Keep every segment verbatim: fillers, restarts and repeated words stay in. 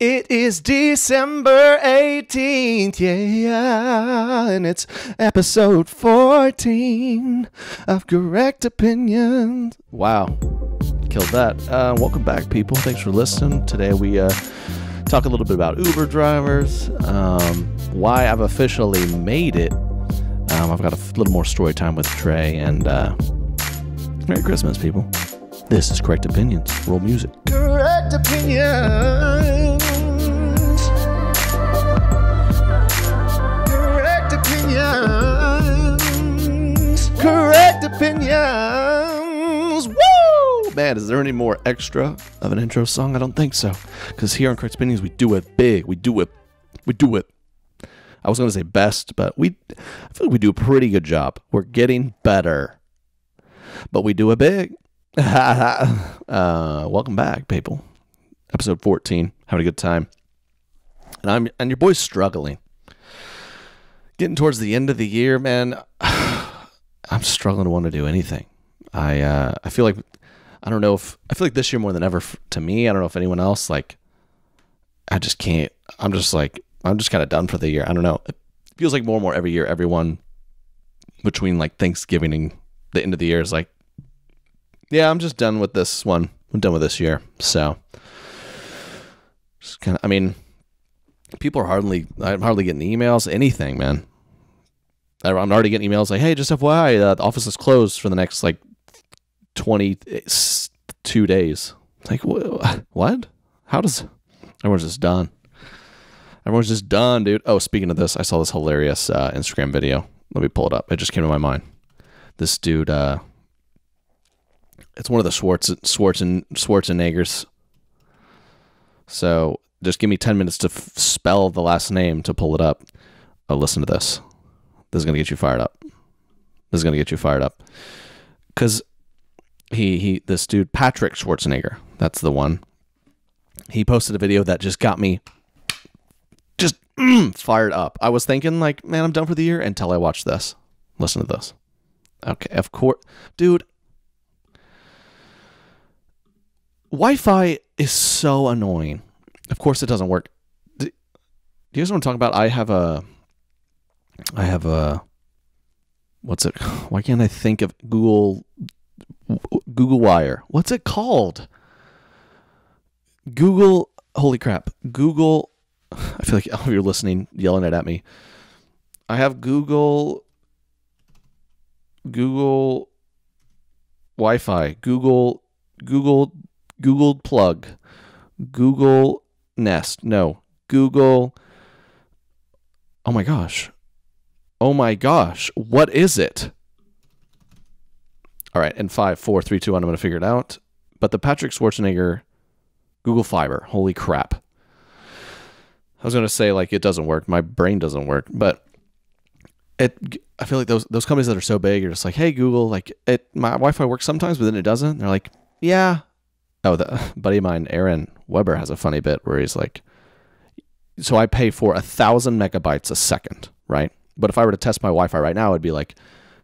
It is December eighteenth, yeah, and it's episode fourteen of Correct Opinions. Wow, killed that. Uh, welcome back, people. Thanks for listening. Today we uh, talk a little bit about Uber drivers, um, why I've officially made it. Um, I've got a little more story time with Trey, and uh, Merry Christmas, people. This is Correct Opinions. Roll music. Correct Opinions. Correct Opinions. Correct Opinions. Woo! Man, is there any more extra of an intro song? I don't think so. Because here on Correct Opinions, we do it big. We do it. We do it. I was going to say best, but we, I feel like we do a pretty good job. We're getting better. But we do it big. uh, welcome back, people. Episode fourteen. Having a good time, and I'm and your boy's struggling. Getting towards the end of the year, man. I'm struggling to want to do anything. I uh, I feel like I don't know if I feel like this year more than ever to me. I don't know if anyone else like. I just can't. I'm just like I'm just kind of done for the year. I don't know. It feels like more and more every year. Everyone between like Thanksgiving and the end of the year is like. Yeah, I'm just done with this one. I'm done with this year. So, just kind of. I mean, people are hardly. I'm hardly getting emails. Anything, man. I'm already getting emails like, "Hey, just F Y I, uh, the office is closed for the next like twenty-two days." Like, wh what? How does everyone's just done? Everyone's just done, dude. Oh, speaking of this, I saw this hilarious uh, Instagram video. Let me pull it up. It just came to my mind. This dude. Uh, It's one of the Schwartz, Schwarzen, Schwarzeneggers. So just give me ten minutes to f spell the last name to pull it up. Oh, listen to this. This is going to get you fired up. This is going to get you fired up. Because he, he, this dude, Patrick Schwarzenegger, that's the one. He posted a video that just got me just mm, fired up. I was thinking like, man, I'm done for the year until I watched this. Listen to this. Okay, of course. Dude. Wi-Fi is so annoying. Of course, it doesn't work. Do you guys know what I'm talking about? I have a, I have a, what's it? Why can't I think of Google, Google Wire? What's it called? Google. Holy crap! Google. I feel like oh, you're listening, yelling it at me. I have Google. Google. Wi-Fi. Google. Google. Google Plug, Google Nest, no, Google, oh my gosh, oh my gosh, what is it? All right, in five, four, three, two, one, I'm going to figure it out, but the Patrick Schwarzenegger Google Fiber, holy crap. I was going to say, like, it doesn't work, my brain doesn't work, but it, I feel like those, those companies that are so big are just like, hey, Google, like, it, my Wi-Fi works sometimes, but then it doesn't, and they're like, yeah. Oh, the buddy of mine, Aaron Weber, has a funny bit where he's like, so I pay for a thousand megabytes a second, right? But if I were to test my Wi-Fi right now, it'd be like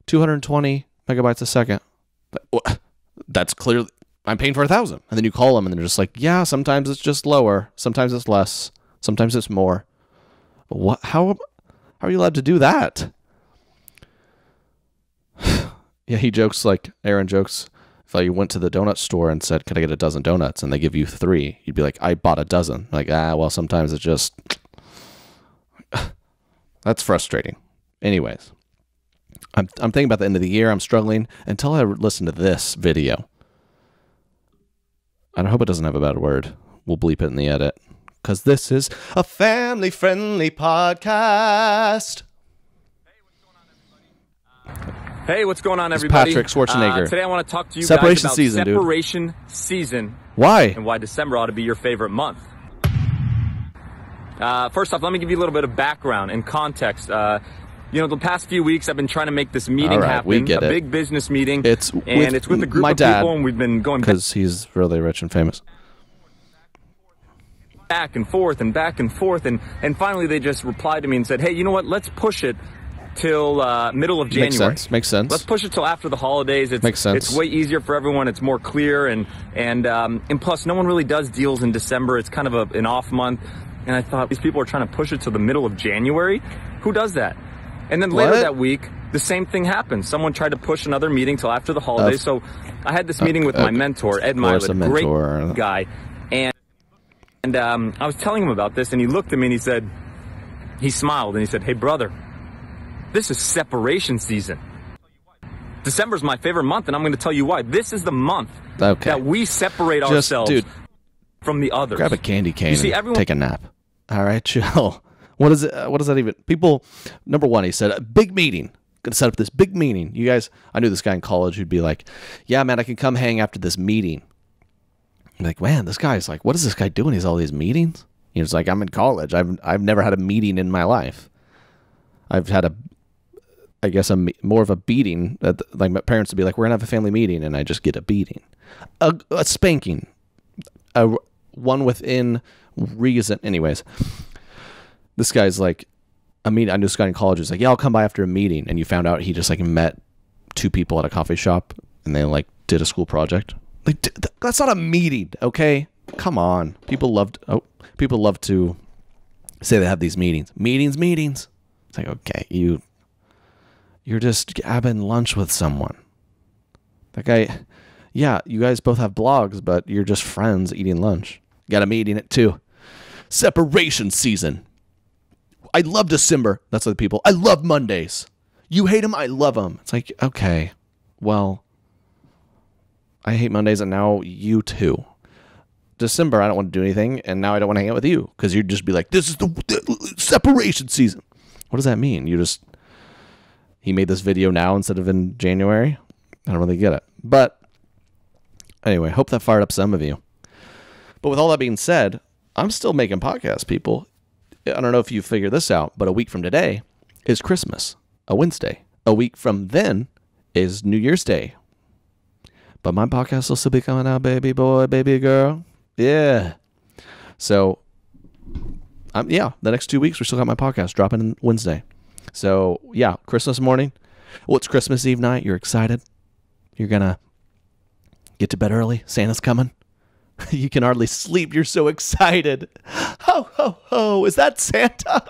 two hundred twenty megabytes a second. Like, that's clearly, I'm paying for a thousand. And then you call them and they're just like, yeah, sometimes it's just lower. Sometimes it's less. Sometimes it's more. What? How, how are you allowed to do that? Yeah, he jokes like, Aaron jokes. If like you went to the donut store and said, "Can I get a dozen donuts?" and they give you three, you'd be like, "I bought a dozen." Like, ah, well, sometimes it's just that's frustrating. Anyways, I'm I'm thinking about the end of the year. I'm struggling until I listen to this video. And I hope it doesn't have a bad word. We'll bleep it in the edit because this is a family-friendly podcast. Hey, what's going on, everybody? It's Patrick Schwarzenegger. Uh, today I want to talk to you guys about separation season. Why? And why December ought to be your favorite month. Uh, first off, let me give you a little bit of background and context. Uh, you know, the past few weeks I've been trying to make this meeting happen. We get it. A big business meeting. It's and it's with a group of people, and we've been going because he's really rich and famous. Back and forth and back and forth, and and finally they just replied to me and said, "Hey, you know what? Let's push it till uh, middle of January. Makes sense. Makes sense. Let's push it till after the holidays. It's, Makes sense. It's way easier for everyone. It's more clear, and and um, and plus, no one really does deals in December. It's kind of a, an off month. And I thought, these people are trying to push it to the middle of January. Who does that? And then later what? that week, the same thing happened. Someone tried to push another meeting till after the holidays. Uh, so I had this uh, meeting with uh, my mentor, Ed Milad, great guy. And and um, I was telling him about this, and he looked at me and he said, he smiled and he said, "Hey, brother, this is separation season. December's my favorite month, and I'm going to tell you why. This is the month okay. that we separate Just, ourselves dude, from the others. Grab a candy cane you see, and everyone- take a nap. All right, chill." What is it? What does that even? People, number one, he said, a big meeting. Going to set up this big meeting. You guys, I knew this guy in college who'd be like, "Yeah, man, I can come hang after this meeting." I'm like, man, this guy's like, what is this guy doing? He's all these meetings. He was like, "I'm in college. I've I've never had a meeting in my life. I've had a, I guess a more of a beating. That the, like my parents would be like, we're gonna have a family meeting, and I just get a beating, a, a spanking, a one within reason. Anyways." This guy's like, I mean, I knew this guy in college. He's like, "Yeah, I'll come by after a meeting." And you found out he just like met two people at a coffee shop and they like did a school project. Like, that's not a meeting, okay? Come on. People loved, oh, people love to say they have these meetings. Meetings, meetings. It's like, okay, you, you're just having lunch with someone. That guy, yeah, you guys both have blogs, but you're just friends eating lunch. Got a meeting at two. Separation season. I love December. That's other people. I love Mondays. You hate them. I love them. It's like, okay, well, I hate Mondays, and now you too. December, I don't want to do anything, and now I don't want to hang out with you because you'd just be like, this is the, the separation season. What does that mean? You just, he made this video now instead of in January. I don't really get it. But anyway, hope that fired up some of you. But with all that being said, I'm still making podcasts, people. I don't know if you figured this out, but a week from today is Christmas, a Wednesday. A week from then is New Year's Day. But my podcast will still be coming out, baby boy, baby girl. Yeah. So, um, yeah, the next two weeks, we still got my podcast dropping on Wednesday. So, yeah, Christmas morning. Well, it's Christmas Eve night. You're excited. You're going to get to bed early. Santa's coming. You can hardly sleep. You're so excited. Ho, ho, ho. Is that Santa?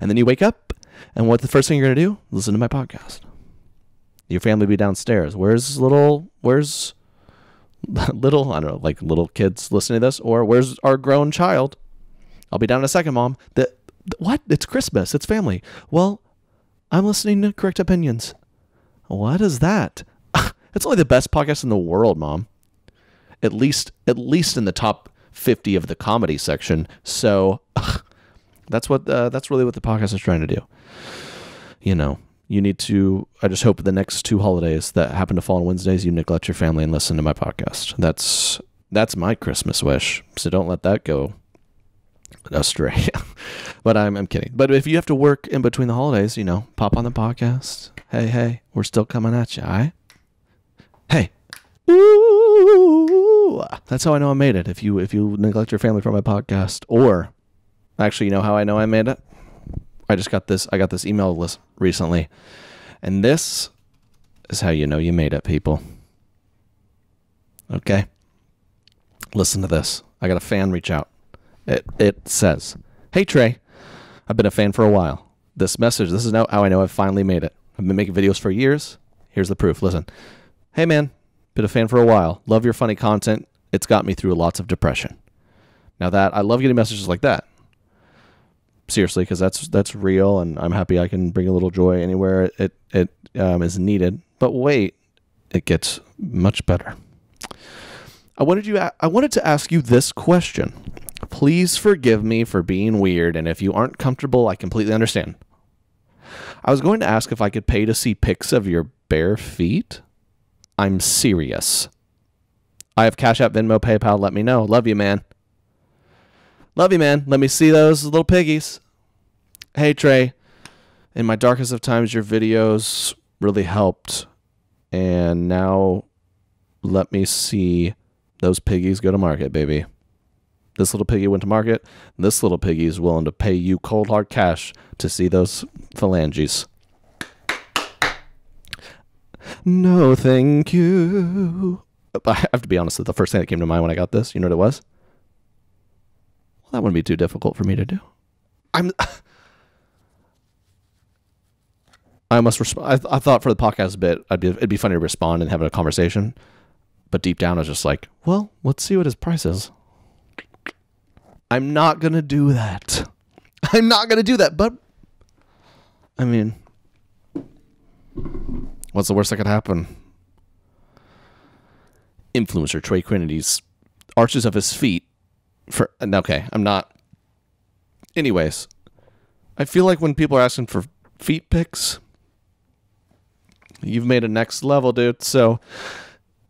And then you wake up, and what's the first thing you're going to do? Listen to my podcast. Your family will be downstairs. Where's little, where's little, I don't know, like little kids listening to this, or where's our grown child? I'll be down in a second, Mom. The, the, what? It's Christmas. It's family. Well, I'm listening to Correct Opinions. What is that? It's only the best podcast in the world, Mom. At least, at least in the top fifty of the comedy section. So ugh, that's what uh, that's really what the podcast is trying to do. You know, you need to. I just hope the next two holidays that happen to fall on Wednesdays, you neglect your family and listen to my podcast. That's that's my Christmas wish. So don't let that go astray. But I'm I'm kidding. But if you have to work in between the holidays, you know, pop on the podcast. Hey, hey, we're still coming at you. All right? Hey. Ooh, that's how I know I made it. If you if you neglect your family for my podcast, or actually, you know how I know I made it? I just got this. I got this email list recently, and this is how you know you made it, people. Okay, listen to this. I got a fan reach out. It it says, "Hey Trey, I've been a fan for a while. This message. This is how I know I've finally made it. I've been making videos for years. Here's the proof. Listen. Hey man." Been a fan for a while. Love your funny content. It's got me through lots of depression. Now that I love getting messages like that. Seriously, because that's that's real, and I'm happy I can bring a little joy anywhere it it um, is needed. But wait, it gets much better. I wanted you. I wanted to ask you this question. Please forgive me for being weird, and if you aren't comfortable, I completely understand. I was going to ask if I could pay to see pics of your bare feet. I'm serious. I have Cash App, Venmo, PayPal. Let me know. Love you, man. Love you, man. Let me see those little piggies. Hey, Trey. In my darkest of times, your videos really helped. And now let me see those piggies go to market, baby. This little piggy went to market. This little piggy is willing to pay you cold hard cash to see those phalanges. No, thank you. But I have to be honest, the first thing that came to mind when I got this, you know what it was? Well, that wouldn't be too difficult for me to do. I'm... I must respond. I, th I thought for the podcast bit, I'd be, it'd be funny to respond and have a conversation. But deep down, I was just like, well, let's see what his price is. I'm not going to do that. I'm not going to do that. But, I mean, what's the worst that could happen? Influencer Trey Quinnity's arches of his feet for, okay, I'm not. Anyways, I feel like when people are asking for feet pics, you've made a next level, dude. So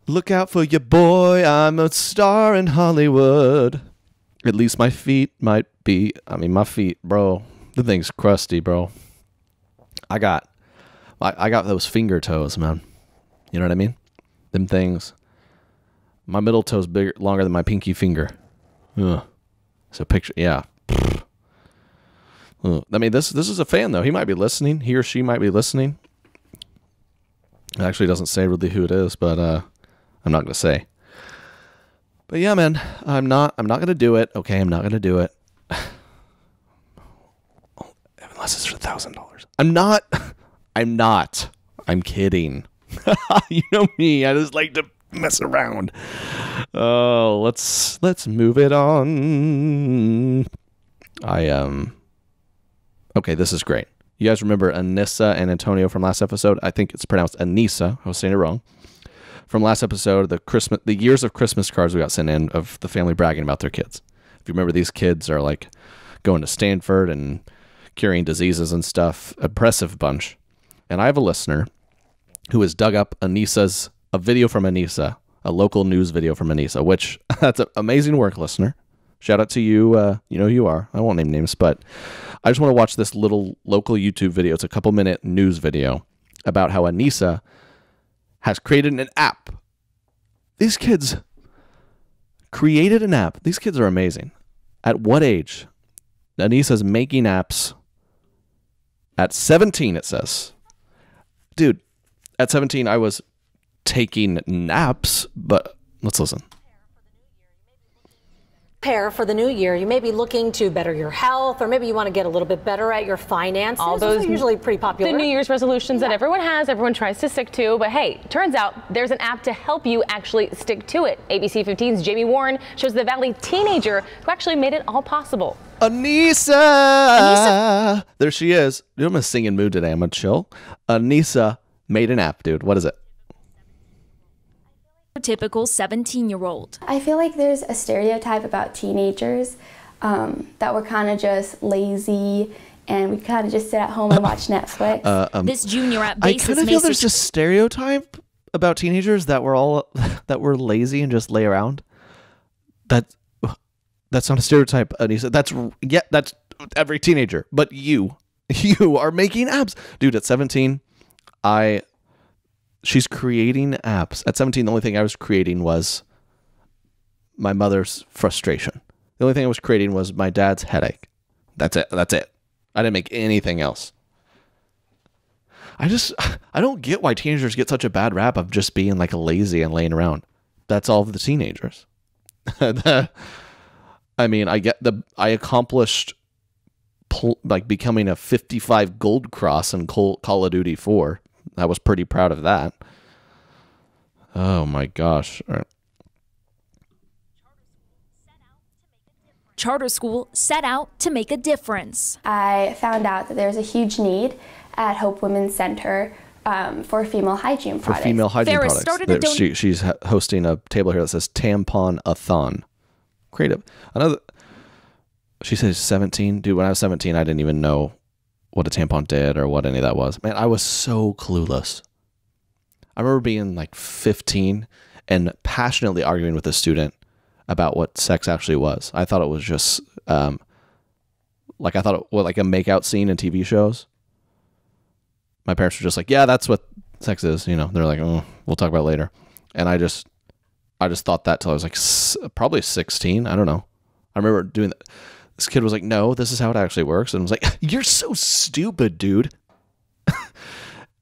look out for your boy. I'm a star in Hollywood. At least my feet might be. I mean, my feet, bro. The thing's crusty, bro. I got, I, I got those finger toes, man. You know what I mean? Them things. My middle toe's bigger, longer than my pinky finger. Ugh. So picture, yeah. Ugh. I mean, this this is a fan though. He might be listening. He or she might be listening. It actually doesn't say really who it is, but uh, I'm not gonna say. But yeah, man, I'm not. I'm not gonna do it. Okay, I'm not gonna do it. Unless it's for a thousand dollars. I'm not. I'm not. I'm kidding. You know me. I just like to mess around. Oh, let's let's move it on. I um. Okay, this is great. You guys remember Anissa and Antonio from last episode? I think it's pronounced Anissa. I was saying it wrong. From last episode, the Christmas, the years of Christmas cards we got sent in of the family bragging about their kids. If you remember, these kids are like going to Stanford and curing diseases and stuff. Impressive bunch. And I have a listener who has dug up Anissa's a video from Anissa, a local news video from Anissa, which that's an amazing work, listener. Shout out to you. Uh, you know who you are. I won't name names, but I just want to watch this little local YouTube video. It's a couple minute news video about how Anissa has created an app. These kids created an app. These kids are amazing. At what age? Anissa's making apps at seventeen, it says. Dude, at seventeen, I was taking naps, but let's listen. Prepare for the new year. You may be looking to better your health, or maybe you want to get a little bit better at your finances. All those are usually pretty popular. The New Year's resolutions yeah. that everyone has, everyone tries to stick to, but hey, turns out there's an app to help you actually stick to it. A B C fifteen's Jamie Warren shows the Valley teenager who actually made it all possible. Anissa! Anissa. There she is. Dude, I'm in a singing mood today. I'm going to chill. Anissa made an app, dude. What is it? Typical seventeen year old. I feel like there's a stereotype about teenagers um, that we're kind of just lazy and we kind of just sit at home and watch Netflix. Uh, um, this junior at Basis. I kind of feel there's just stereotype about teenagers that we're all that we're lazy and just lay around. That that's not a stereotype, Anissa. That's yeah, that's every teenager. But you, you are making apps, dude. At seventeen, I. She's creating apps. At seventeen, the only thing I was creating was my mother's frustration. The only thing I was creating was my dad's headache. That's it. That's it. I didn't make anything else. I just, I don't get why teenagers get such a bad rap of just being like lazy and laying around. That's all of the teenagers. the, I mean, I get the, I accomplished pl like becoming a fifty-five gold cross in Col Call of Duty four. I was pretty proud of that. Oh my gosh. All right. Charter school set out to make a difference. I found out that there's a huge need at Hope Women's Center um, for female hygiene for products. For female hygiene Farrah products. Started there, she, she's hosting a table here that says Tampon-a-thon. Creative. Another. She says seventeen. Dude, when I was seventeen, I didn't even know what a tampon did or what any of that was. Man, I was so clueless. I remember being like fifteen and passionately arguing with a student about what sex actually was. I thought it was just um, like I thought it was like a makeout scene in T V shows. My parents were just like, "Yeah, that's what sex is." You know, they're like, "Oh, we'll talk about it later." And I just, I just thought that till I was like s probably sixteen. I don't know. I remember doing that. This kid was like, no, this is how it actually works. And I was like, you're so stupid, dude.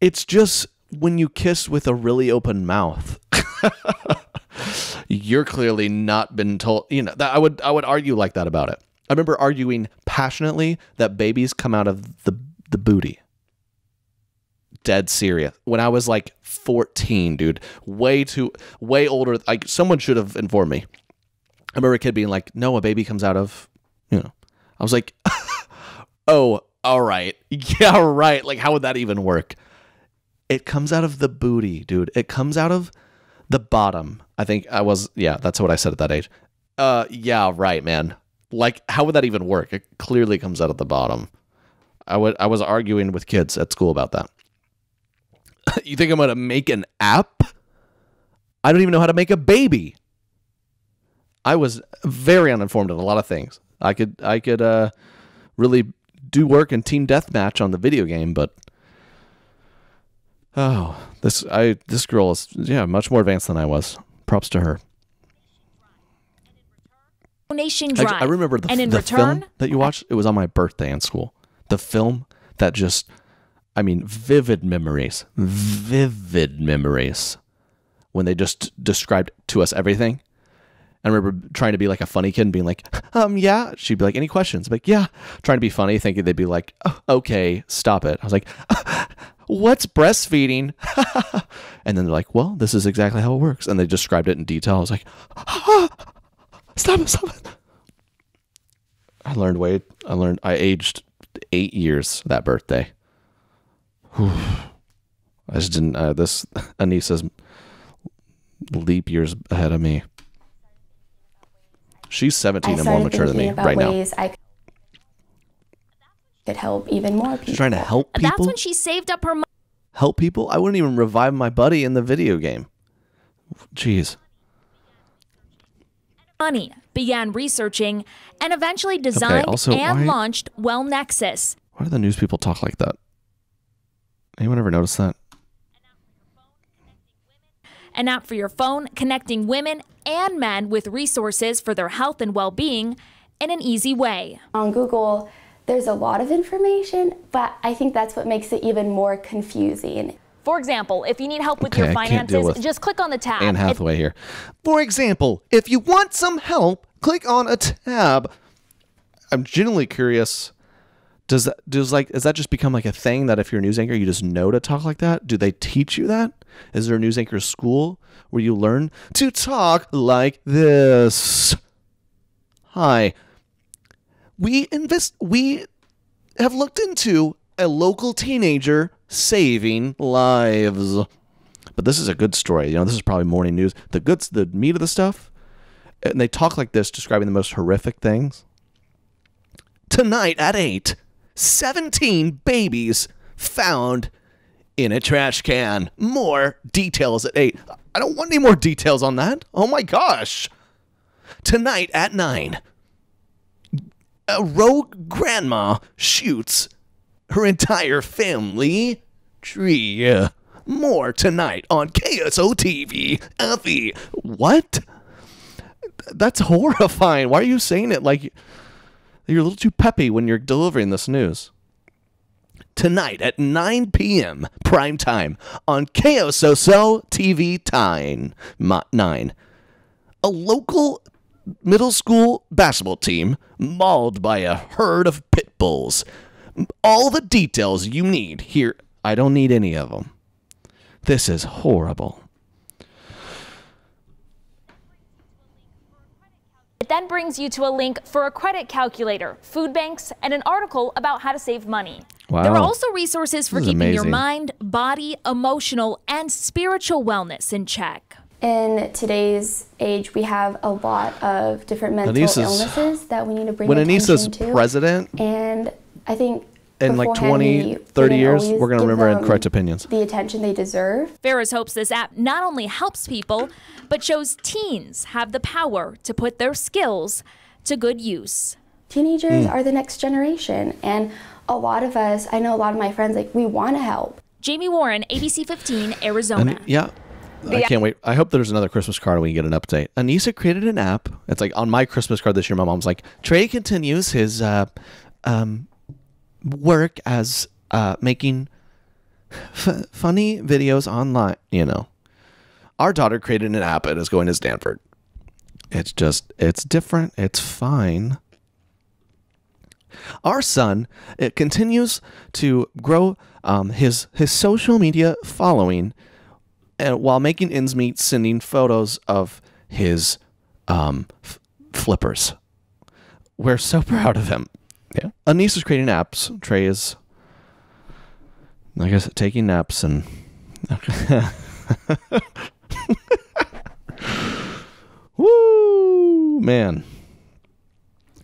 It's just when you kiss with a really open mouth, you're clearly not been told, you know, that I would, I would argue like that about it. I remember arguing passionately that babies come out of the, the booty. Dead serious. When I was like fourteen, dude, way too, way older. Like someone should have informed me. I remember a kid being like, no, a baby comes out of, you know, I was like, oh, all right. Yeah, right. Like, how would that even work? It comes out of the booty, dude. It comes out of the bottom. I think I was, yeah, that's what I said at that age. Uh, yeah, right, man. Like, how would that even work? It clearly comes out of the bottom. I would, I was arguing with kids at school about that. You think I'm going to make an app? I don't even know how to make a baby. I was very uninformed on a lot of things. I could, I could, uh, really do work in team deathmatch on the video game, but oh, this, I, this girl is, yeah, much more advanced than I was. Props to her. Donation drive. I, I remember the, and in the return, film that you watched. It was on my birthday in school. The film that just, I mean, vivid memories, vivid memories when they just described to us everything. I remember trying to be like a funny kid and being like, um, yeah. She'd be like, any questions? I'm like, yeah. Trying to be funny, thinking they'd be like, oh, okay, stop it. I was like, what's breastfeeding? And then they're like, well, this is exactly how it works. And they described it in detail. I was like, ah, stop it, stop it. I learned way, I learned, I aged eight years that birthday. Whew. I just didn't, uh, this, Anissa's leap years ahead of me. She's seventeen and more mature than me right now. I could help even more people. She's trying to help people? That's when she saved up her money. Help people? I wouldn't even revive my buddy in the video game. Jeez. Money began researching and eventually designed okay, also, and why, launched Well Nexus. Why do the news people talk like that? Anyone ever notice that? An app for your phone, connecting women and men with resources for their health and well-being in an easy way. On Google, there's a lot of information, but I think that's what makes it even more confusing. For example, if you need help with okay, your finances, with just click on the tab. Anne Hathaway here. For example, if you want some help, click on a tab. I'm genuinely curious. Does that, does like, is that just become like a thing that if you're a news anchor, you just know to talk like that? Do they teach you that? Is there a news anchor school where you learn to talk like this? Hi, we invest, we have looked into a local teenager saving lives, but this is a good story. You know, this is probably morning news. The goods, the meat of the stuff. And they talk like this, describing the most horrific things. Tonight at eight. seventeen babies found in a trash can. More details at eight. I don't want any more details on that. Oh my gosh. Tonight at nine, a rogue grandma shoots her entire family tree. More tonight on K S O T V. Effie. What? That's horrifying. Why are you saying it like... You're a little too peppy when you're delivering this news. Tonight at nine p m prime time on K S O T V nine, a local middle school basketball team mauled by a herd of pit bulls. All the details you need here. I don't need any of them. This is horrible. Then brings you to a link for a credit calculator, food banks, and an article about how to save money. Wow. There are also resources for keeping your mind, body, emotional, and spiritual wellness in check. In today's age, we have a lot of different mental Anissa's, illnesses that we need to bring attention to. When Anissa's president, and I think in like twenty, thirty years, we're going to remember in Correct Opinions. The attention they deserve. Farrah's hopes this app not only helps people, but shows teens have the power to put their skills to good use. Teenagers mm. are the next generation. And a lot of us, I know a lot of my friends, like, we want to help. Jamie Warren, A B C fifteen, Arizona. And, yeah. I can't wait. I hope there's another Christmas card and we can get an update. Anissa created an app. It's like on my Christmas card this year, my mom's like, Trey continues his... Uh, um, work as uh, making f funny videos online, you know. Our daughter created an app and is going to Stanford. It's just, it's different. It's fine. Our son, it continues to grow um, his, his social media following uh, while making ends meet, sending photos of his um, f flippers. We're so proud of him. Yeah. Anissa's creating apps. Trey is, I guess, taking naps and... Woo, man.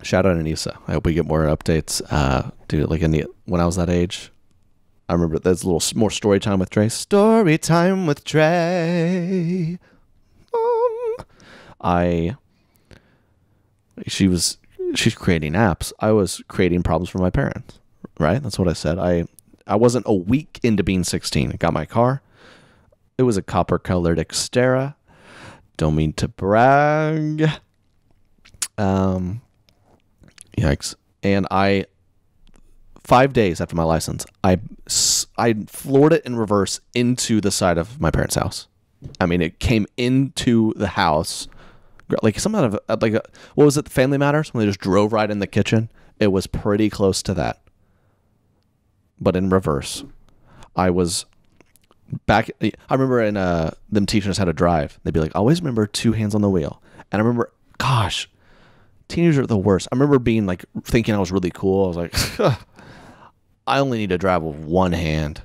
Shout out Anissa. I hope we get more updates. Uh, dude, like in the, when I was that age, I remember there's a little more story time with Trey. Story time with Trey. Um, I, she was, she's creating apps. I was creating problems for my parents, right? That's what I said. I, I wasn't a week into being sixteen. I got my car. It was a copper-colored Xterra. Don't mean to brag. Um, yikes. And I, five days after my license, I, I floored it in reverse into the side of my parents' house. I mean, it came into the house. Like some kind of, like, a, what was it, the Family Matters? When they just drove right in the kitchen? It was pretty close to that. But in reverse. I was... Back, I remember in uh, them teaching us how to drive. They'd be like, always remember two hands on the wheel. And I remember, gosh, teenagers are the worst. I remember being like, thinking I was really cool. I was like, I only need to drive with one hand.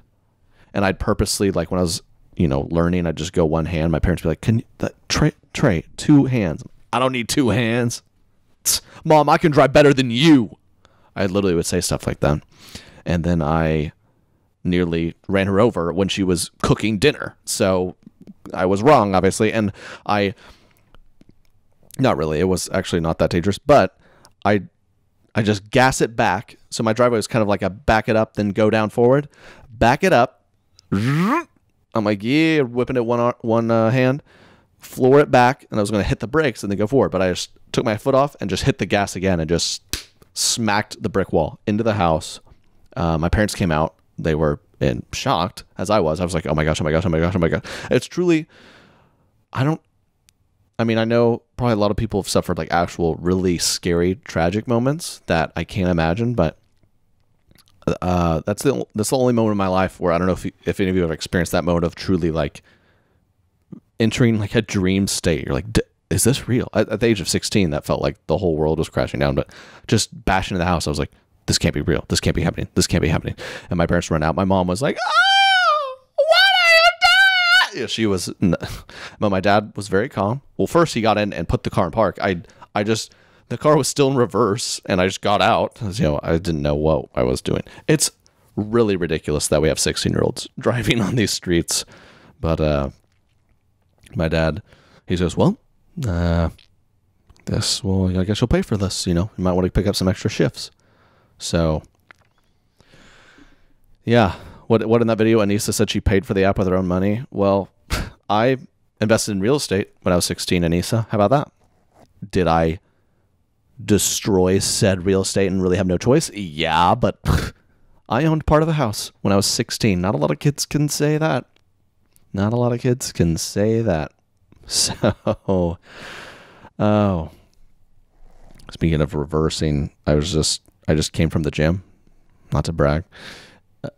And I'd purposely, like when I was, you know, learning, I'd just go one hand. My parents would be like, can you, that, Trey, Trey, two hands. I don't need two hands. Mom, I can drive better than you. I literally would say stuff like that. And then I... nearly ran her over when she was cooking dinner. So I was wrong, obviously. And I, not really, it was actually not that dangerous, but I, I just gas it back. So my driveway was kind of like a back it up, then go down forward, back it up. I'm like, yeah, whipping it one, one uh, hand, floor it back. And I was going to hit the brakes and then go forward. But I just took my foot off and just hit the gas again and just smacked the brick wall into the house. Uh, my parents came out. They were in shocked as I was. I was like, oh my gosh, oh my gosh, oh my gosh, oh my gosh. It's truly, I don't, I mean, I know probably a lot of people have suffered like actual really scary, tragic moments that I can't imagine, but uh, that's the, that's the only moment in my life where I don't know if, if any of you have experienced that moment of truly like entering like a dream state. You're like, D is this real? At, at the age of sixteen, that felt like the whole world was crashing down, but just bashing into the house, I was like, this can't be real. This can't be happening. This can't be happening. And my parents ran out. My mom was like, oh, what are you doing? She was, but my dad was very calm. Well, first he got in and put the car in park. I, I just, the car was still in reverse and I just got out. You know, I didn't know what I was doing. It's really ridiculous that we have sixteen year olds driving on these streets. But, uh, my dad, he says, well, uh, this, well, I guess you'll pay for this. You know, you might want to pick up some extra shifts. So, yeah, what, what in that video, Anissa said she paid for the app with her own money. Well, I invested in real estate when I was sixteen, Anissa. How about that? Did I destroy said real estate and really have no choice? Yeah, but I owned part of the house when I was sixteen. Not a lot of kids can say that. Not a lot of kids can say that. So, oh, speaking of reversing, I was just... I just came from the gym, not to brag,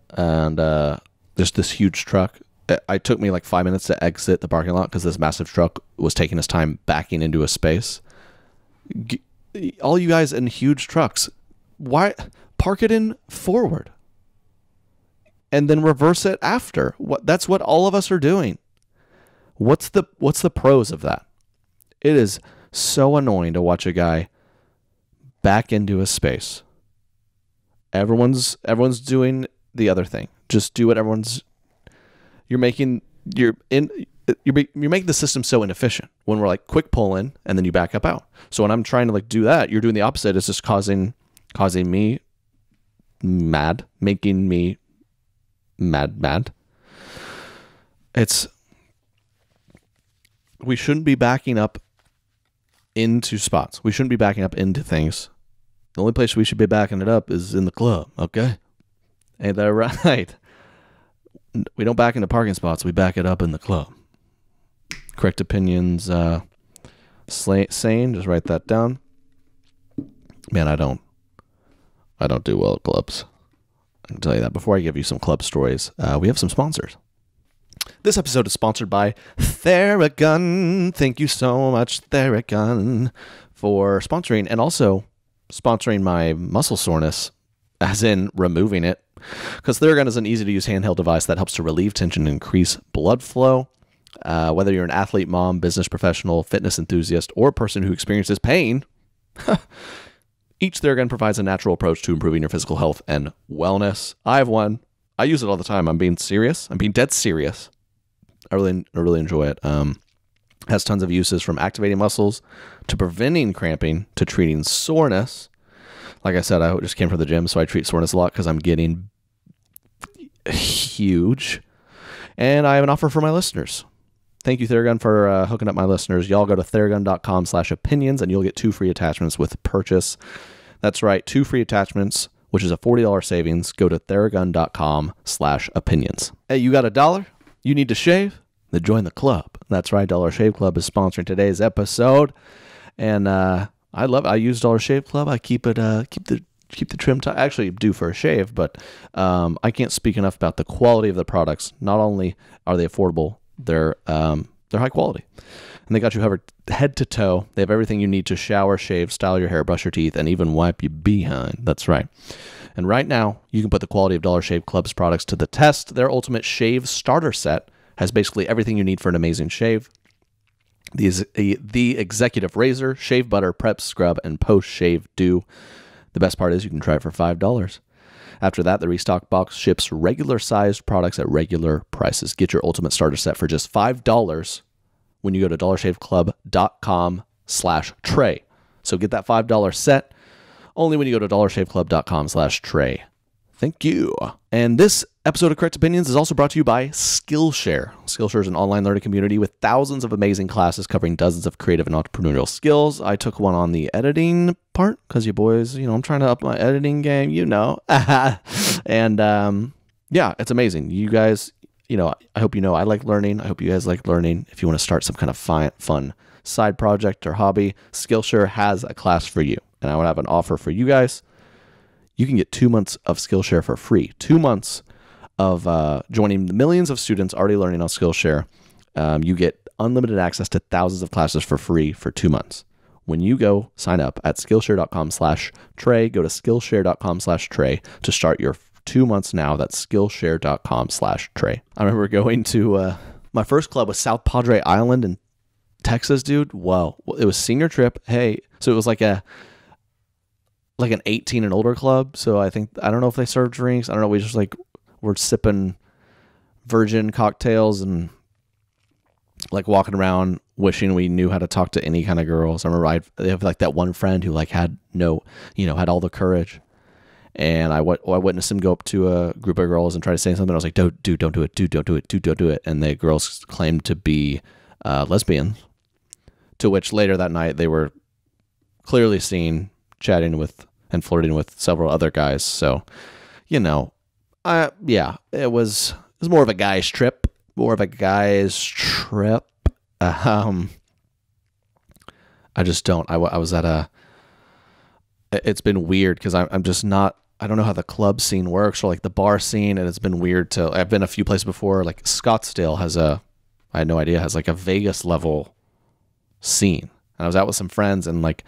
and uh, there's this huge truck. It, it took me like five minutes to exit the parking lot because this massive truck was taking its time backing into a space. G all you guys in huge trucks, why park it in forward and then reverse it after? What, that's what all of us are doing. What's the what's the pros of that? It is so annoying to watch a guy back into a space. Everyone's everyone's doing the other thing. Just do what everyone's. You're making you're in you're you're making the system so inefficient. When we're like quick pull in and then you back up out. So when I'm trying to like do that, you're doing the opposite. It's just causing causing me mad, making me mad mad. It's we shouldn't be backing up into spots. We shouldn't be backing up into things. The only place we should be backing it up is in the club, okay? Ain't that right? we don't back into parking spots. We back it up in the club. Correct Opinions uh, saying, just write that down. Man, I don't, I don't do well at clubs. I can tell you that. Before I give you some club stories, uh, we have some sponsors. This episode is sponsored by Theragun. Thank you so much, Theragun, for sponsoring and also sponsoring my muscle soreness, as in removing it, because Theragun is an easy-to-use handheld device that helps to relieve tension and increase blood flow. Uh, whether you're an athlete, mom, business professional, fitness enthusiast, or person who experiences pain, each Theragun provides a natural approach to improving your physical health and wellness. I have one. I use it all the time. I'm being serious. I'm being dead serious. I really, I really enjoy it. Um, has tons of uses, from activating muscles to preventing cramping to treating soreness. Like I said, I just came from the gym, so I treat soreness a lot because I'm getting huge. And I have an offer for my listeners. Thank you, Theragun, for uh, hooking up my listeners. Y'all go to theragun.com slash opinions, and you'll get two free attachments with purchase. That's right, two free attachments, which is a forty dollar savings. Go to theragun.com slash opinions. Hey, you got a dollar? You need to shave? Then join the club. That's right, Dollar Shave Club is sponsoring today's episode. And uh, I love it. I use Dollar Shave Club. I keep it, uh, keep the keep the trim tight. I actually do for a shave, but um, I can't speak enough about the quality of the products. Not only are they affordable, they're um they're high quality, and they got you covered head to toe. They have everything you need to shower, shave, style your hair, brush your teeth, and even wipe your behind. That's right. And right now you can put the quality of Dollar Shave Club's products to the test. Their ultimate shave starter set has basically everything you need for an amazing shave: the the executive razor, shave butter, prep scrub, and post shave dew. The best part is you can try it for five dollars. After that, the restock box ships regular-sized products at regular prices. Get your ultimate starter set for just five dollars when you go to dollarshaveclub.com slash Trey. So get that five dollar set only when you go to dollarshaveclub.com slash Trey. Thank you. And this episode of Correct Opinions is also brought to you by Skillshare. Skillshare is an online learning community with thousands of amazing classes covering dozens of creative and entrepreneurial skills. I took one on the editing part because you boys, you know, I'm trying to up my editing game, you know. And um, yeah, it's amazing. You guys, you know, I hope you know I like learning. I hope you guys like learning. If you want to start some kind of fi fun side project or hobby, Skillshare has a class for you. And I would have an offer for you guys. You can get two months of Skillshare for free. Two months of uh, joining the millions of students already learning on Skillshare. Um, you get unlimited access to thousands of classes for free for two months. When you go sign up at Skillshare.com slash Trey, go to Skillshare.com slash Trey to start your two months now. That's Skillshare.com slash Trey. I remember going to uh, my first club was South Padre Island in Texas, dude. Wow. It was senior trip. Hey, so it was like a... like an eighteen and older club. So I think, I don't know if they serve drinks. I don't know. We just like, we're sipping virgin cocktails and like walking around wishing we knew how to talk to any kind of girls. I remember I they have like that one friend who like had no, you know, had all the courage. And I, I witnessed him go up to a group of girls and try to say something. I was like, dude, dude, don't do it. Dude, don't do it. Dude, don't do it. And the girls claimed to be uh, lesbians, to which later that night they were clearly seen chatting with and flirting with several other guys. So, you know, I, yeah, it was, it was more of a guy's trip, more of a guy's trip. Um, I just don't, I, I was at a, it's been weird because I'm, I'm just not, I don't know how the club scene works or like the bar scene. And it's been weird to, I've been a few places before, like Scottsdale has a, I had no idea, has like a Vegas level scene. And I was out with some friends and like,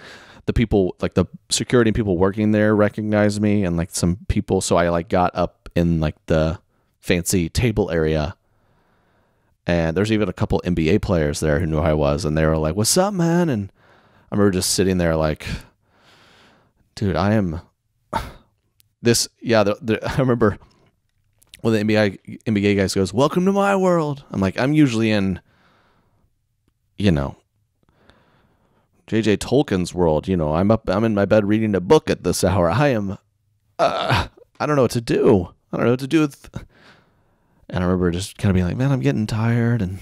the people, like the security and people working there recognized me and like some people. So I like got up in like the fancy table area, and there's even a couple N B A players there who knew who I was. And they were like, what's up, man? And I remember just sitting there like, dude, I am this. Yeah. The, the, I remember when the N B A, N B A guys goes, welcome to my world. I'm like, I'm usually in, you know, J J Tolkien's world. You know, I'm up, I'm in my bed reading a book at this hour. I am, uh, I don't know what to do. I don't know what to do with. And I remember just kind of being like, man, I'm getting tired and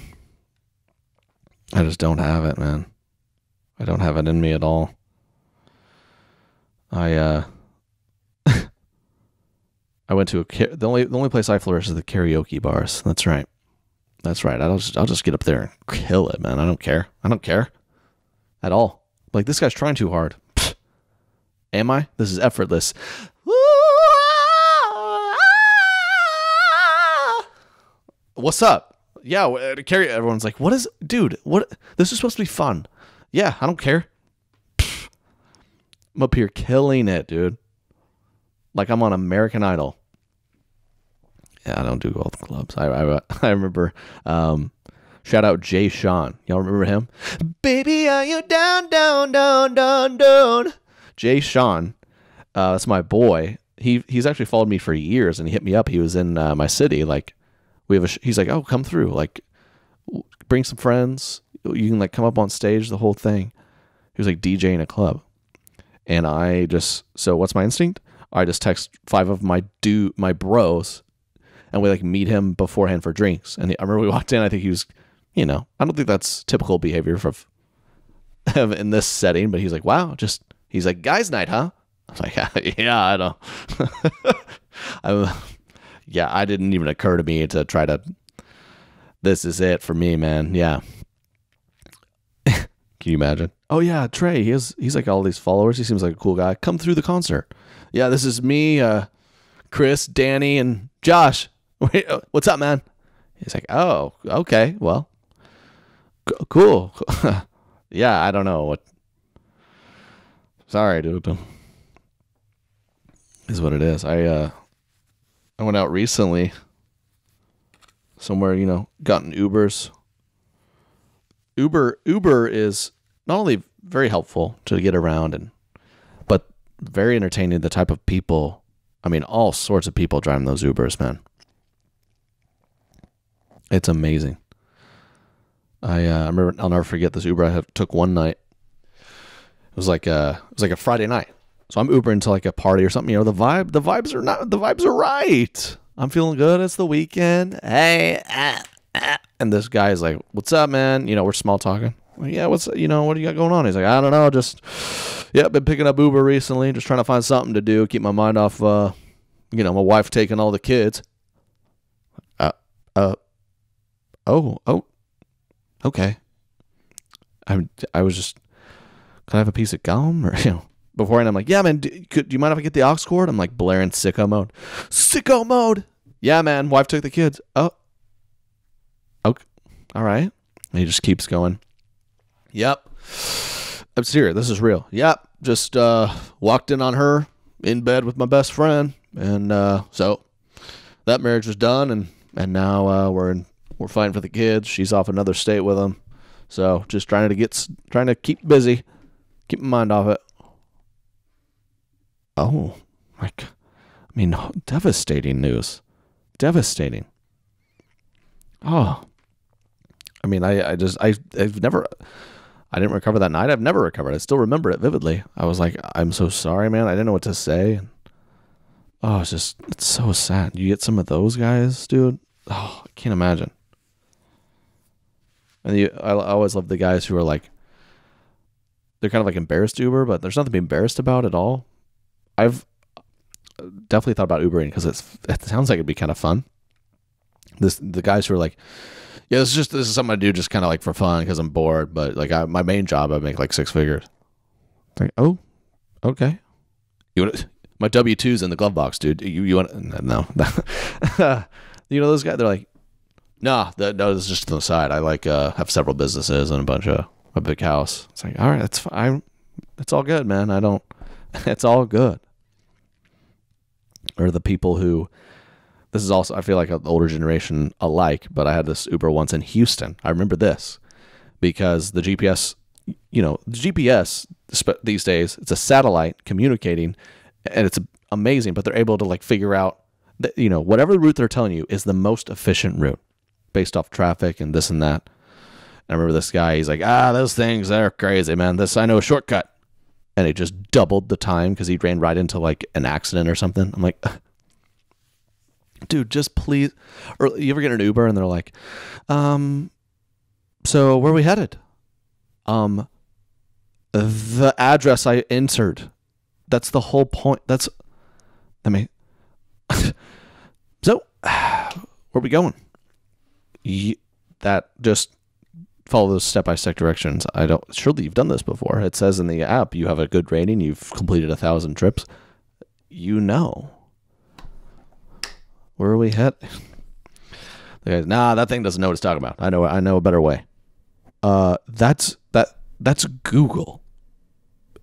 I just don't have it, man. I don't have it in me at all. I, uh, I I went to a, the only, the only place I flourish is the karaoke bars. That's right. That's right. I'll just, I'll just get up there and kill it, man. I don't care. I don't care at all. Like, this guy's trying too hard. Pfft. Am I? This is effortless. What's up? Yeah, carry. Everyone's like, what is, dude, what, this is supposed to be fun. Yeah, I don't care. Pfft. I'm up here killing it, dude. Like, I'm on American Idol. Yeah, I don't do all the clubs. I I, I remember, um, shout out Jay Sean. Y'all remember him? Baby, are you down, down, down, down, down? Jay Sean, uh, that's my boy. He He's actually followed me for years, and he hit me up. He was in uh, my city. Like, we have a, sh he's like, oh, come through. Like, bring some friends. You can, like, come up on stage, the whole thing. He was, like, DJing a club. And I just, so what's my instinct? I just text five of my do my bros, and we, like, meet him beforehand for drinks. And he, I remember we walked in. I think he was, you know, I don't think that's typical behavior for, in this setting. But he's like, wow, just he's like, guys' night, huh? I was like, yeah, I don't. I'm, yeah, I didn't even occur to me to try to. This is it for me, man. Yeah. Can you imagine? Oh yeah, Trey. He has he's like all these followers. He seems like a cool guy. Come through the concert. Yeah, this is me, uh, Chris, Danny, and Josh. What's up, man? He's like, oh, okay, well, cool. Yeah, I don't know what. Sorry, dude. Is what it is. I uh, I went out recently. Somewhere, you know, gotten Ubers. Uber Uber is not only very helpful to get around and. Very entertaining, the type of people, I mean, all sorts of people driving those Ubers, man. It's amazing. I, uh, I remember, I'll never forget this Uber I have, took one night. It was like a, it was like a Friday night. So I'm Ubering to like a party or something. You know, the vibe, the vibes are not, the vibes are right. I'm feeling good. It's the weekend. Hey, ah, ah. And this guy is like, what's up, man? You know, we're small talking. Like, yeah, what's, you know, what do you got going on? He's like, I don't know, just, yeah, been picking up Uber recently, just trying to find something to do, keep my mind off, uh, you know, my wife taking all the kids. Uh, uh, oh, oh, okay. I, I was just, can I have a piece of gum? Or, you know, beforehand, I'm like, yeah, man, do, could, do you mind if I get the aux cord? I'm like blaring sicko mode. Sicko mode! Yeah, man, wife took the kids. Oh, okay, all right. And he just keeps going. Yep. I'm serious. This is real. Yep. Just uh, walked in on her in bed with my best friend. And uh, so that marriage was done. And, and now uh, we're in, we're fighting for the kids. She's off another state with them. So just trying to get, trying to keep busy, keep my mind off it. Oh, like, I mean, devastating news. Devastating. Oh, I mean, I, I just, I, I've never, I didn't recover that night. I've never recovered. I still remember it vividly. I was like, I'm so sorry, man. I didn't know what to say. And, oh, it's just, it's so sad. You get some of those guys, dude. Oh, I can't imagine. And you, I, I always love the guys who are like, they're kind of like embarrassed to Uber, but there's nothing to be embarrassed about at all. I've definitely thought about Ubering because it's, it sounds like it'd be kind of fun. This, the guys who are like, yeah, it's just, this is something I do just kind of like for fun because I'm bored. But like I, my main job, I make like six figures. Like, oh, okay. You want my W two's in the glove box, dude. You you want no? You know those guys? They're like, nah, that no, it's just on the side. I like uh, have several businesses and a bunch of a big house. It's like, all right, that's fine. It's all good, man. I don't. It's all good. Or the people who. This is also, I feel like, an older generation alike, but I had this Uber once in Houston. I remember this because the G P S, you know, the G P S these days, it's a satellite communicating, and it's amazing, but they're able to, like, figure out, that, you know, whatever route they're telling you is the most efficient route based off traffic and this and that. And I remember this guy, he's like, ah, those things, they're crazy, man. This, I know a shortcut. And it just doubled the time because he ran right into, like, an accident or something. I'm like... Dude, just please, or you ever get an Uber and they're like, um, so where are we headed? Um, the address I entered. That's the whole point. That's, I mean, where are we going? You, that just follow those step-by-step directions. I don't, surely you've done this before. It says in the app, you have a good rating. You've completed a thousand trips. You know, where are we at? The guy's, nah, that thing doesn't know what it's talking about. I know, I know a better way. Uh, that's that. That's Google.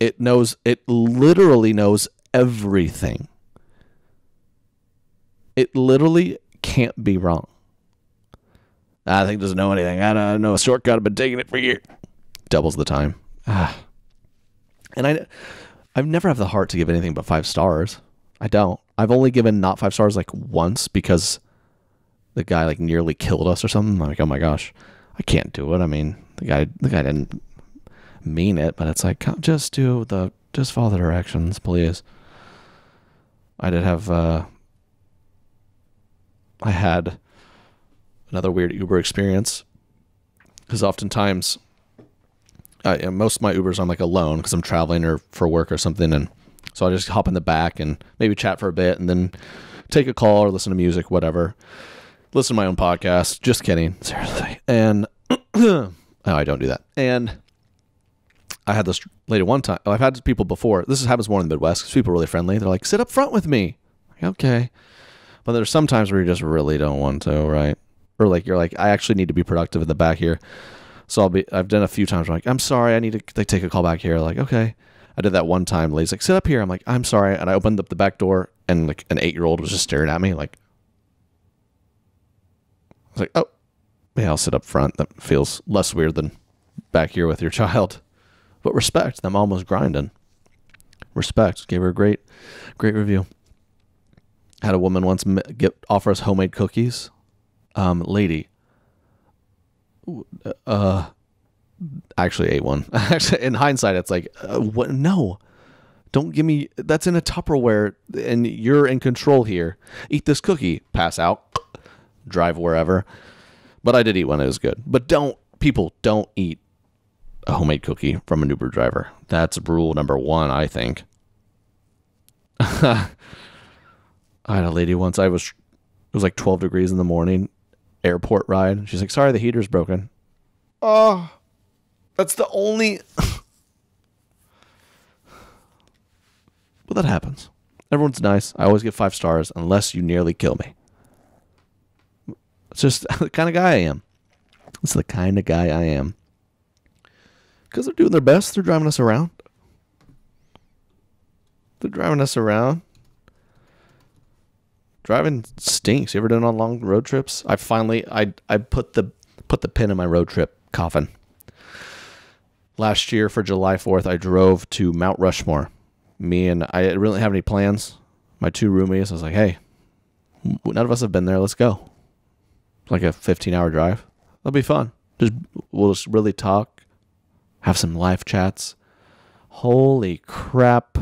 It knows. It literally knows everything. It literally can't be wrong. I think it doesn't know anything. I don't know a shortcut. I've been taking it for years. Doubles the time. Ah. And I, I've never have the heart to give anything but five stars. I don't. I've only given not five stars like once because the guy like nearly killed us or something. I'm like, oh my gosh, I can't do it. I mean, the guy, the guy didn't mean it, but it's like, just do the, just follow the directions, please. I did have, uh, I had another weird Uber experience, because oftentimes, I, most of my Ubers I'm like alone because I'm traveling or for work or something, and so I just hop in the back and maybe chat for a bit, and then take a call or listen to music, whatever. Listen to my own podcast. Just kidding, seriously. And oh, I don't do that. And I had this lady one time. Oh, I've had people before. This happens more in the Midwest because people are really friendly. They're like, sit up front with me. Like, okay, but there's some times where you just really don't want to, right? Or like you're like, I actually need to be productive in the back here. So I'll be, I've done a few times where I'm like, I'm sorry, I need to like, take a call back here. Like, okay. I did that one time. Lady's like, sit up here. I'm like, I'm sorry. And I opened up the back door and like an eight-year-old was just staring at me. Like, I was like, oh, yeah, I'll sit up front. That feels less weird than back here with your child. But respect, I'm almost grinding. Respect. Gave her a great, great review. Had a woman once get offer us homemade cookies. Um, lady, uh, actually ate one. Actually, in hindsight, it's like, uh, what? No, don't give me. That's in a Tupperware, and you're in control here. Eat this cookie, pass out, drive wherever. But I did eat one. It was good. But don't, people, don't eat a homemade cookie from an Uber driver. That's rule number one, I think. I had a lady once. I was. It was like twelve degrees in the morning. Airport ride. She's like, sorry, the heater's broken. Oh, that's the only. Well, that happens. Everyone's nice. I always get five stars unless you nearly kill me. It's just the kind of guy I am. It's the kind of guy I am. Because they're doing their best. They're driving us around. They're driving us around. Driving stinks. You ever done on long road trips? I finally, I I put the put the pin in my road trip coffin. Last year for July fourth, I drove to Mount Rushmore. Me and I didn't really have any plans. My two roomies, I was like, hey, none of us have been there. Let's go. Like a fifteen hour drive. That'll be fun. Just we'll just really talk, have some live chats. Holy crap.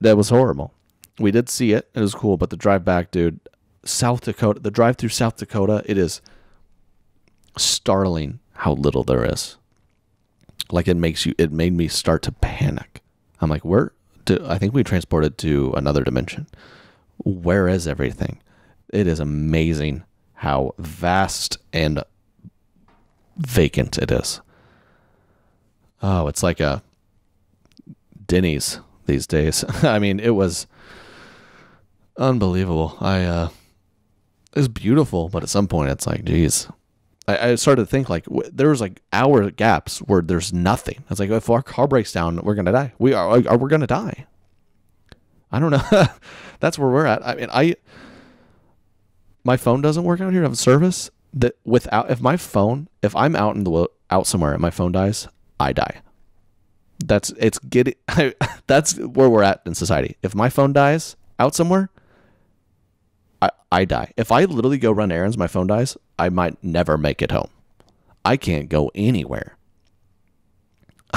That was horrible. We did see it. It was cool. But the drive back, dude, South Dakota, the drive through South Dakota, it is startling how little there is. Like it makes you, it made me start to panic. I'm like, where? To, I think we transported to another dimension. Where is everything? It is amazing how vast and vacant it is. Oh, it's like a Denny's these days. I mean, it was unbelievable. I uh it was beautiful, but at some point it's like, geez, I, I started to think like w there was like hour gaps where there's nothing. I was like, if our car breaks down, we're gonna die. We are, are we're gonna die. I don't know. That's where we're at. I mean, I my phone doesn't work out here. I have a service that without if my phone if I'm out in the out somewhere and my phone dies, I die. That's it's getting. I, that's where we're at in society. If my phone dies out somewhere, I, I die. If I literally go run errands, my phone dies, I might never make it home. I can't go anywhere.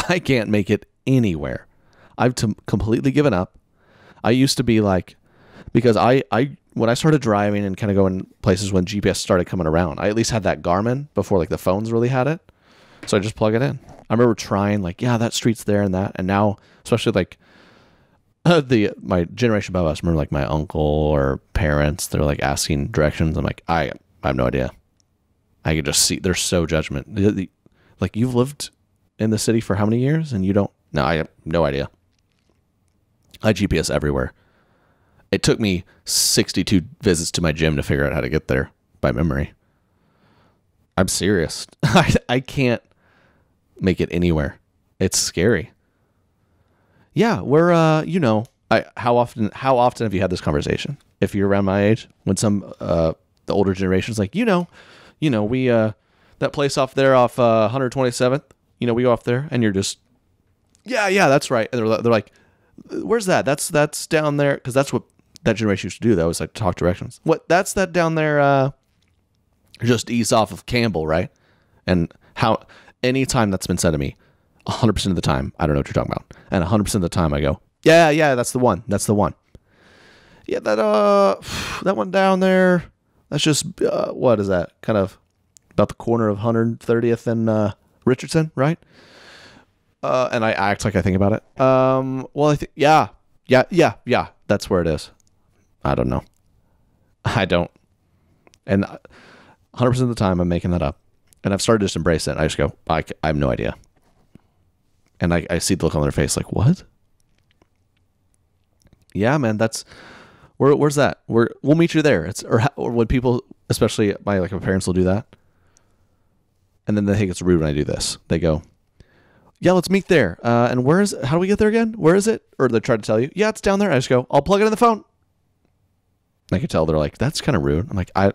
I can't make it anywhere. I've t completely given up. I used to be like, because I, I when I started driving and kind of going places when G P S started coming around, I at least had that Garmin before like the phones really had it. So I just plug it in. I remember trying like, yeah, that street's there and that. And now, especially like Uh, the my generation above us, remember, like my uncle or parents, they're like asking directions. I'm like, I, I have no idea. I could just see they're so judgment. The, the, like you've lived in the city for how many years and you don't? No, I have no idea. I G P S everywhere. It took me sixty-two visits to my gym to figure out how to get there by memory. I'm serious. I I can't make it anywhere. It's scary. Yeah, we're uh, you know, I how often how often have you had this conversation? If you're around my age, when some uh the older generation's like, you know, you know, we uh that place off there off uh one twenty-seventh, you know, we go off there, and you're just, yeah, yeah, that's right. And they're they're like, where's that? That's that's down there, because that's what that generation used to do. That was like talk directions. What that's that down there uh just east off of Campbell, right? And how any time that's been said to me, one hundred percent of the time, I don't know what you're talking about. And one hundred percent of the time, I go, yeah, yeah, that's the one. That's the one. Yeah, that uh, that one down there, that's just, uh, what is that? Kind of about the corner of one thirtieth and uh, Richardson, right? Uh, and I act like I think about it. Um, well, I think, yeah, yeah, yeah, yeah, that's where it is. I don't know. I don't. And one hundred percent of the time, I'm making that up. And I've started to just embrace it. I just go, I, I have no idea. And I, I see the look on their face like, what? Yeah, man, that's, where, where's that? We're, we'll meet you there. It's or, or when people, especially my like my parents will do that. And then they think it's rude when I do this. They go, yeah, let's meet there. Uh, and where is it? How do we get there again? Where is it? Or they try to tell you, yeah, it's down there. I just go, I'll plug it in the phone. And I can tell they're like, that's kind of rude. I'm like, I,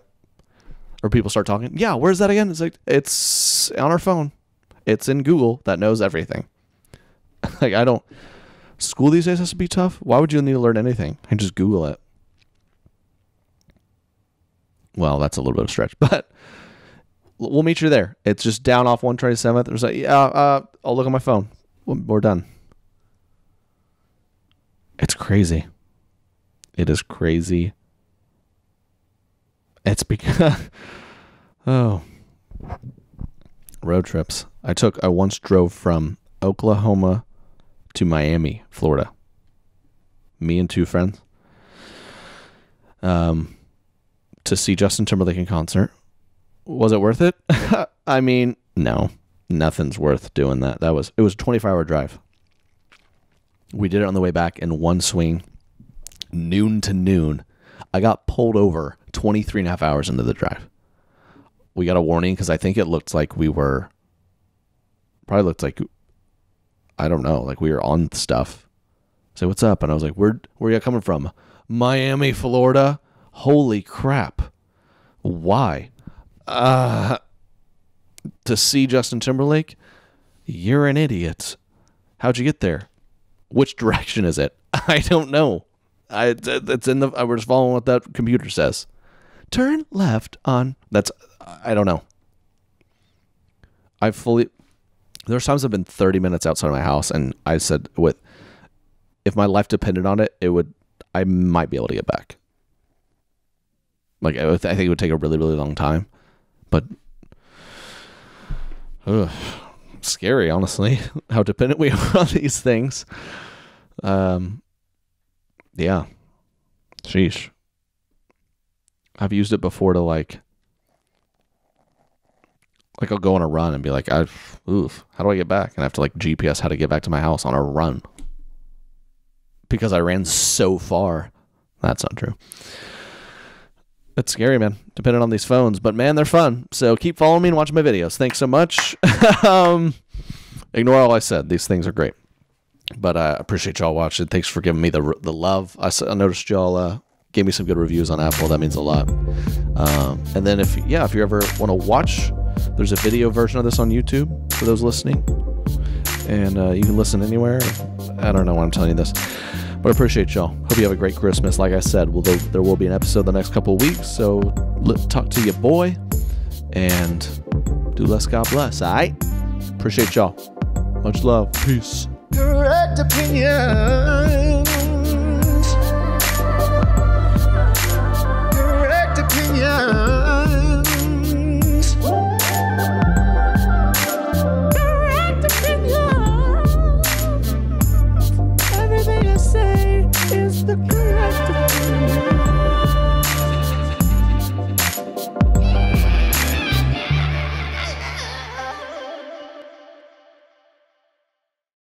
or people start talking, yeah, where's that again? It's like, it's on our phone. It's in Google that knows everything. Like, I don't, school these days has to be tough. Why would you need to learn anything? I just Google it. Well, that's a little bit of a stretch, but we'll meet you there. It's just down off one twenty-seventh. There's like, yeah, uh, I'll look on my phone. We're done. It's crazy. It is crazy. It's because, oh, road trips. I took, I once drove from Oklahoma to Miami, Florida. Me and two friends. Um, to see Justin Timberlake in concert. Was it worth it? I mean, no. Nothing's worth doing that. That was, it was a twenty-four hour drive. We did it on the way back in one swing. Noon to noon. I got pulled over twenty-three and a half hours into the drive. We got a warning because I think it looked like we were, probably looked like, I don't know, like we were on stuff. So what's up? And I was like, where, where are you coming from? Miami, Florida. Holy crap. Why? Uh, to see Justin Timberlake? You're an idiot. How'd you get there? Which direction is it? I don't know. I, it's in the, we're just following what that computer says. Turn left on, that's, I don't know. I fully, there's times I've been thirty minutes outside of my house, and I said, with if my life depended on it, it would, I might be able to get back. Like, I think it would take a really, really long time, but ugh, scary, honestly, how dependent we are on these things. Um, yeah, sheesh. I've used it before to like, Like I'll go on a run and be like, I, oof, how do I get back? And I have to like G P S how to get back to my house on a run because I ran so far. That's not true. It's scary, man, depending on these phones. But, man, they're fun. So keep following me and watching my videos. Thanks so much. um, ignore all I said. These things are great. But I uh, appreciate y'all watching. Thanks for giving me the, the love. I, I noticed y'all uh, gave me some good reviews on Apple. That means a lot. Um, and then, if yeah, if you ever want to watch, there's a video version of this on YouTube for those listening. And uh, you can listen anywhere. I don't know why I'm telling you this. But I appreciate y'all. Hope you have a great Christmas. Like I said, we'll, there will be an episode the next couple of weeks. So let's talk to your boy. And do less, God bless. All right? Appreciate y'all. Much love. Peace. Correct opinion.